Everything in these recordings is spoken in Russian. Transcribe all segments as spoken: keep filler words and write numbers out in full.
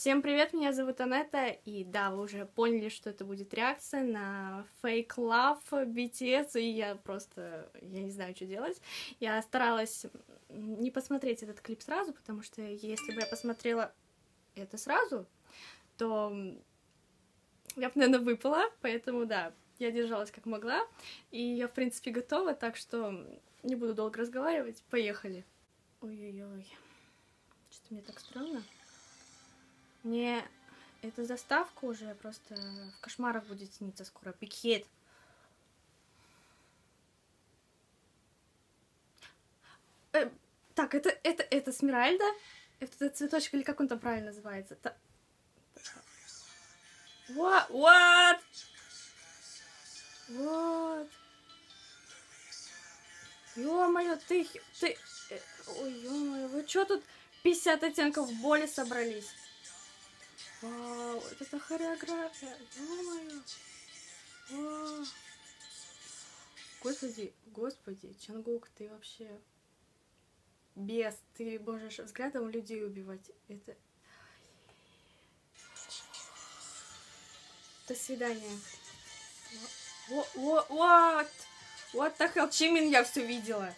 Всем привет, меня зовут Анетта, и да, вы уже поняли, что это будет реакция на Fake Love би ти эс, и я просто, я не знаю, что делать. Я старалась не посмотреть этот клип сразу, потому что если бы я посмотрела это сразу, то я бы, наверное, выпала, поэтому да, я держалась как могла, и я, в принципе, готова, так что не буду долго разговаривать, поехали. Ой-ой-ой, что-то мне так странно. Мне эта заставка уже просто в кошмарах будет сниться скоро. Бехит. Э, так, это, это, это Смиральда? Это, это цветочек, или как он там правильно называется? Та... What? What? What? Ё-моё, ты... ты... Ой, ё-моё, вы чё тут пятьдесят оттенков боли собрались? Вау, это, это хореография, ё-моё. Вау. Господи, господи, Чангук, ты вообще бес, ты можешь взглядом людей убивать. Это... До свидания. What? What the hell, Чимин, я все видела.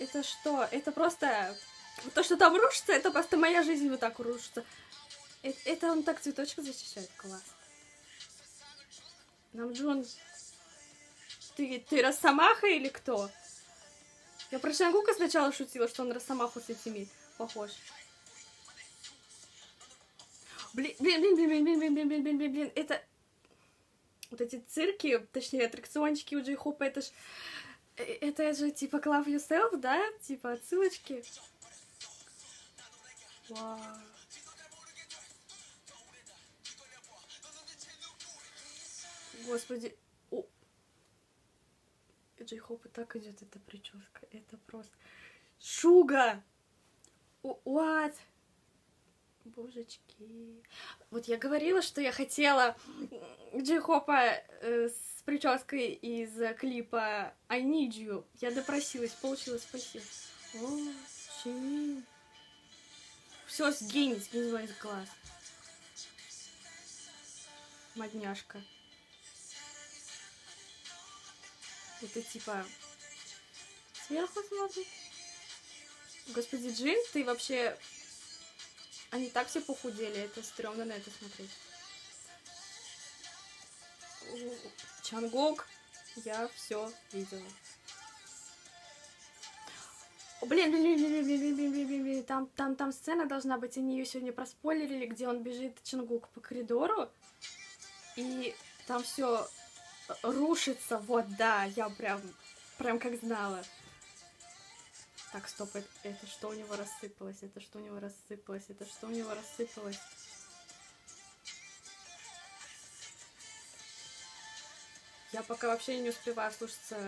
Это что? Это просто... То, что там рушится, это просто моя жизнь вот так рушится. Это, это он так цветочка защищает. Класс. Намджун, ты, ты росомаха или кто? Я про Чангука сначала шутила, что он росомаху с этими похож. Блин, блин, блин, блин, блин, блин, блин, блин, блин, блин, блин. Это... Вот эти цирки, точнее, аттракциончики у Джей-Хопа, это ж... Это же типа Love Yourself, да? Типа отсылочки. Вау. Господи. О. Джей-Хоп и так идет эта прическа. Это просто... ШУГА! What? Божечки. Вот я говорила, что я хотела Джей-Хопа э, с прической из клипа I Need You. Я допросилась, получила, спасибо. О, Чимин. Все, сгинь, сгинь свой глаз. Модняшка. Это типа... Сверху смотрит. Господи, Джин, ты вообще... Они так все похудели, это стрёмно на это смотреть. Чангук, я все видела. Блин, блин, блин, блин, блин, блин, блин, блин, там, там, там сцена должна быть, они ее сегодня проспойлерили, где он бежит, Чангук, по коридору, и там все рушится, вот, да, я прям, прям как знала. Так, стоп, это что у него рассыпалось, это что у него рассыпалось, это что у него рассыпалось. Я пока вообще не успеваю слушаться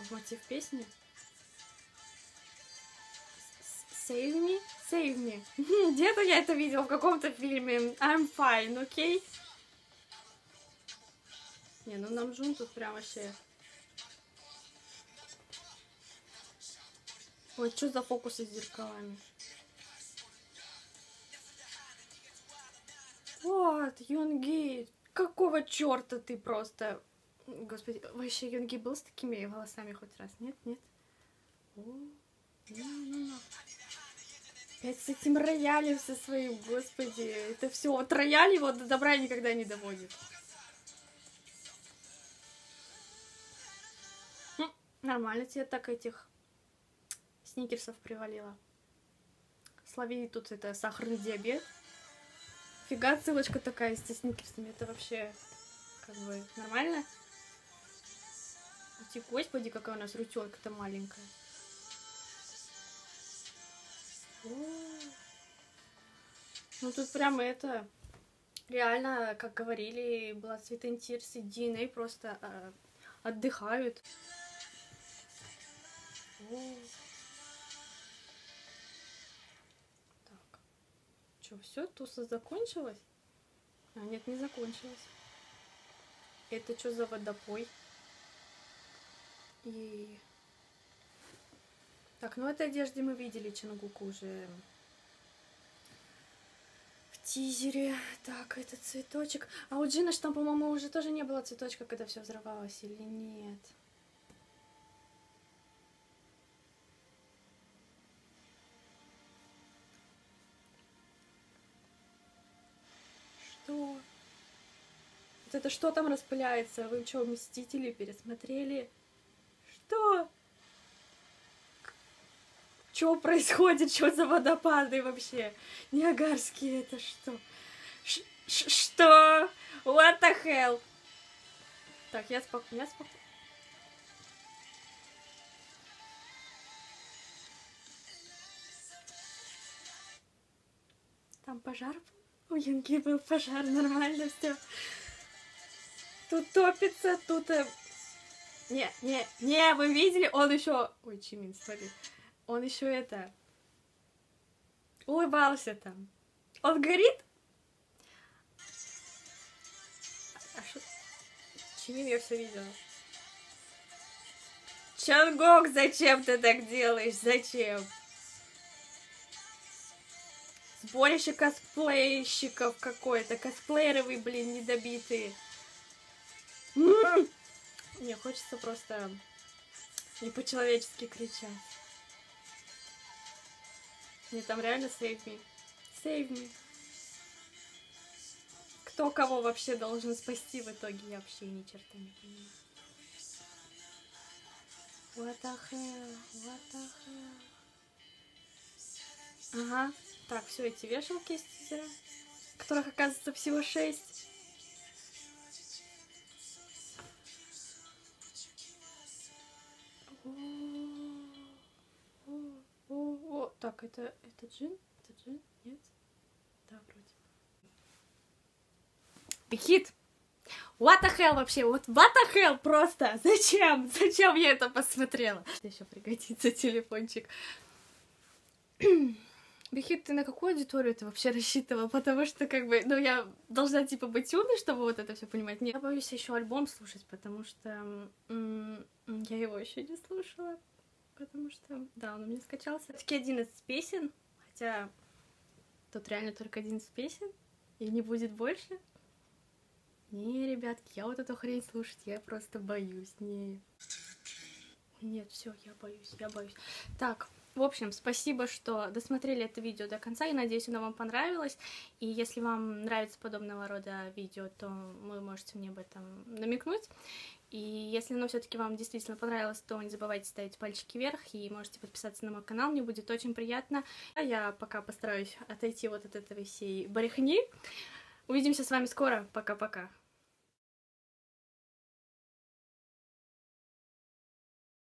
в мотив песни. Save me, save me. Где-то я это видела в каком-то фильме. I'm fine, окей? Okay? Не, ну Намджун тут прям вообще... Ой, что за фокусы с зеркалами? Вот, Юнги, какого черта ты просто... Господи, вообще Юнги был с такими волосами хоть раз? Нет, нет. О, не, не, не. Опять с этим роялем со своим, господи. Это все, вот рояль его до добра никогда не доводит. Хм, нормально тебе так этих... Сникерсов привалила. Словили тут это сахарный диабет. Фига ссылочка такая со сникерсами. Это вообще как бы нормально. Ути, господи, какая у нас ручонка-то маленькая. О -о -о. Ну тут прямо это... Реально, как говорили, Blood, Sweat and Tears и ди эн эй просто э, отдыхают. О -о -о. Все, туса закончилась? А, нет, не закончилась. Это что за водопой? И... Так, ну этой одежде мы видели Чангуку уже тизере. Так, это цветочек. А у Джина ж там, по-моему, уже тоже не было цветочка, когда все взорвалось, или нет? Что? Вот это что там распыляется? Вы что, Мстители пересмотрели? Что? Что происходит? Что за водопады вообще? Ниагарские, это что? Ш -ш что? What the hell? Так, я спок... Я спок... Там пожар? У Юнги был пожар, нормально все. Тут топится, тут... Не, не, не, вы видели? Он еще... Ой, Чимин, смотри. Он еще это... улыбался там. Он горит? А что? Чимин, я все видела. Чангук, зачем ты так делаешь? Зачем? Сборище косплейщиков какой-то. Косплееровый, блин, недобитые. М-м-м! Мне хочется просто не по-человечески кричать. Мне там реально save me. Save me. Кто кого вообще должен спасти в итоге, я вообще ни черта не понимаю. What the hell? What the hell? Ага. Так, все эти вешалки из тизера, которых, оказывается, всего шесть. Так, это, это Джин? Это Джин? Нет? Да, вроде. Бехит! What the hell вообще? Вот what the hell просто! Зачем? Зачем я это посмотрела? Еще пригодится телефончик. Бехит, ты на какую аудиторию ты вообще рассчитывал? Потому что, как бы, ну, я должна, типа, быть умной, чтобы вот это все понимать. Нет, я боюсь еще альбом слушать, потому что я его еще не слушала. Потому что, да, он у меня скачался. Все-таки одиннадцать песен, хотя тут реально только одиннадцать песен, и не будет больше. Не, ребятки, я вот эту хрень слушать, я просто боюсь, не. Нет, все, я боюсь, я боюсь. Так, в общем, спасибо, что досмотрели это видео до конца, и надеюсь, оно вам понравилось. И если вам нравится подобного рода видео, то вы можете мне об этом намекнуть. И если оно все-таки вам действительно понравилось, то не забывайте ставить пальчики вверх и можете подписаться на мой канал, мне будет очень приятно. А я пока постараюсь отойти вот от этой всей барахни. Увидимся с вами скоро, пока-пока.